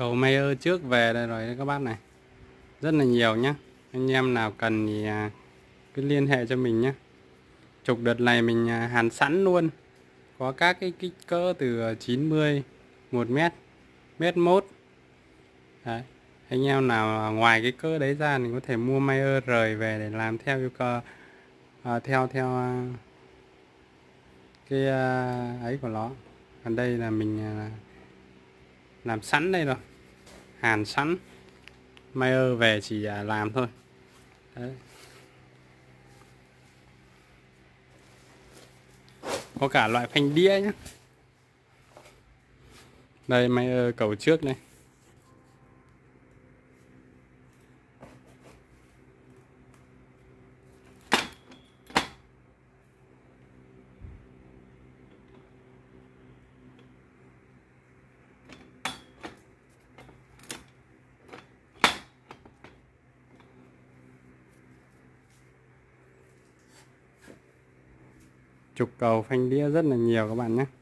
cầu Mayer trước về đây rồi các bác này, rất là nhiều nhá. Anh em nào cần thì cứ liên hệ cho mình nhé. Chục đợt này mình hàn sẵn luôn, có các cái kích cỡ từ 90, 1m, 1m1. Đấy. Anh em nào ngoài cái cỡ đấy ra mình có thể mua Mayer rời về để làm theo yêu cầu, cái ấy của nó. Còn đây là mình làm sẵn đây rồi, hàn sẵn Mayer về chỉ làm thôi. Đấy. Có cả loại phanh đĩa nhé. Đây Mayer cầu trước này. Trục cầu phanh đĩa rất là nhiều các bạn nhé.